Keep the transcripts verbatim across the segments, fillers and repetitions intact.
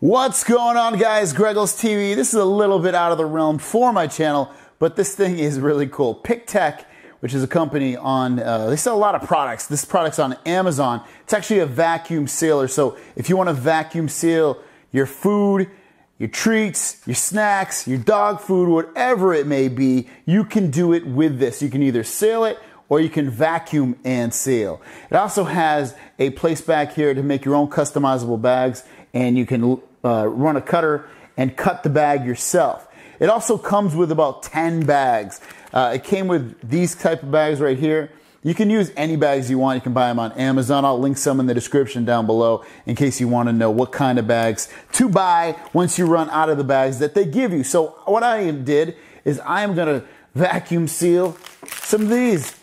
What's going on, guys? Greggles T V. This is a little bit out of the realm for my channel, but this thing is really cool. Pictek, which is a company on, uh, they sell a lot of products. This product's on Amazon. It's actually a vacuum sealer. So if you want to vacuum seal your food, your treats, your snacks, your dog food, whatever it may be, you can do it with this. You can either seal it or you can vacuum and seal. It also has a place back here to make your own customizable bags, and you can Uh, run a cutter and cut the bag yourself. It also comes with about ten bags. Uh, it came with these type of bags right here. You can use any bags you want. You can buy them on Amazon. I'll link some in the description down below in case you want to know what kind of bags to buy once you run out of the bags that they give you. So what I did is I'm gonna vacuum seal some of these,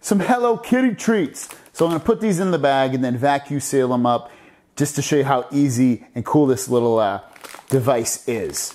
some Hello Kitty treats. So I'm gonna put these in the bag and then vacuum seal them up, just to show you how easy and cool this little uh, device is.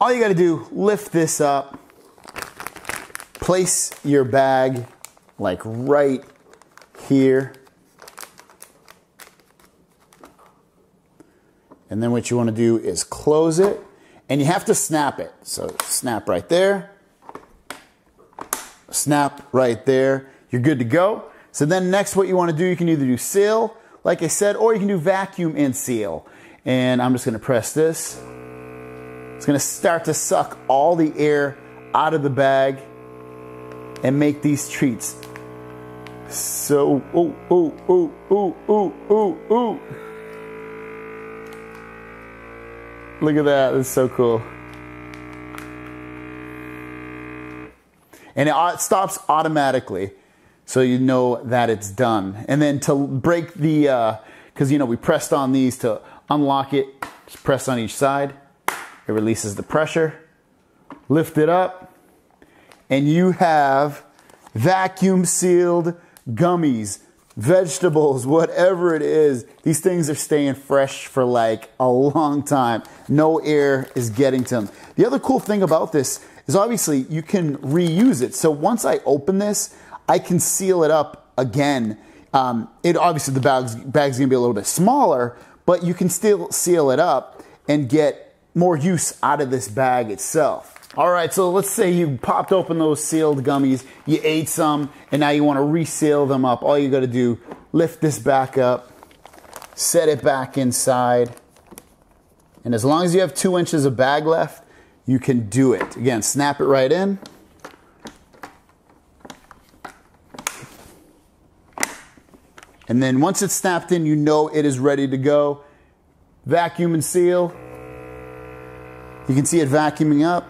All you gotta do, lift this up, place your bag like right here. And then what you wanna do is close it, and you have to snap it. So snap right there, snap right there, you're good to go. So then next what you wanna do, you can either do seal, like I said, or you can do vacuum and seal. And I'm just gonna press this. It's gonna start to suck all the air out of the bag and make these treats so ooh, ooh, ooh, ooh, ooh, ooh, ooh. Look at that, that's so cool. And it stops automatically, so you know that it's done. And then to break the, uh, cause you know we pressed on these to unlock it, just press on each side. It releases the pressure, lift it up, and you have vacuum sealed gummies, vegetables, whatever it is. These things are staying fresh for like a long time. No air is getting to them. The other cool thing about this is obviously you can reuse it. So once I open this, I can seal it up again. Um, it obviously the bag's, bag's gonna be a little bit smaller, but you can still seal it up and get more use out of this bag itself. All right, so let's say you popped open those sealed gummies, you ate some, and now you wanna reseal them up. All you gotta do, lift this back up, set it back inside, and as long as you have two inches of bag left, you can do it. Again, snap it right in. And then once it's snapped in, you know it is ready to go. Vacuum and seal. You can see it vacuuming up.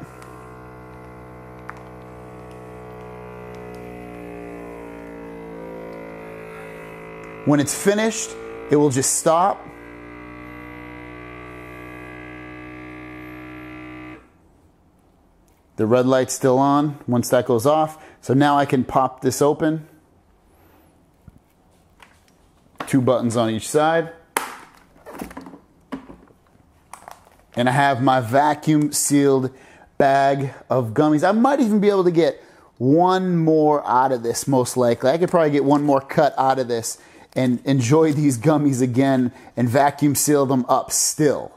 When it's finished, it will just stop. The red light's still on once that goes off. So now I can pop this open. Two buttons on each side. And I have my vacuum sealed bag of gummies. I might even be able to get one more out of this, most likely. I could probably get one more cut out of this and enjoy these gummies again and vacuum seal them up still.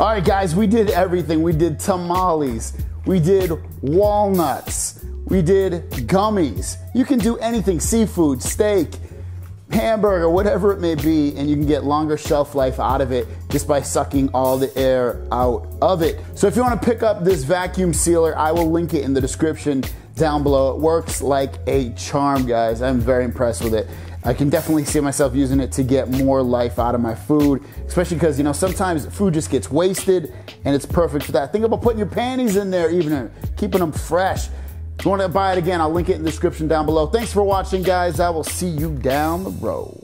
All right, guys, we did everything. We did tamales, we did walnuts, we did gummies. You can do anything, seafood, steak, hamburger, whatever it may be, and you can get longer shelf life out of it just by sucking all the air out of it. So if you want to pick up this vacuum sealer, I will link it in the description down below. It works like a charm, guys. I'm very impressed with it. I can definitely see myself using it to get more life out of my food, especially because, you know, sometimes food just gets wasted, and it's perfect for that. Think about putting your panties in there, even keeping them fresh. If you want to buy it again, I'll link it in the description down below. Thanks for watching, guys. I will see you down the road.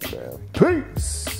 Peace.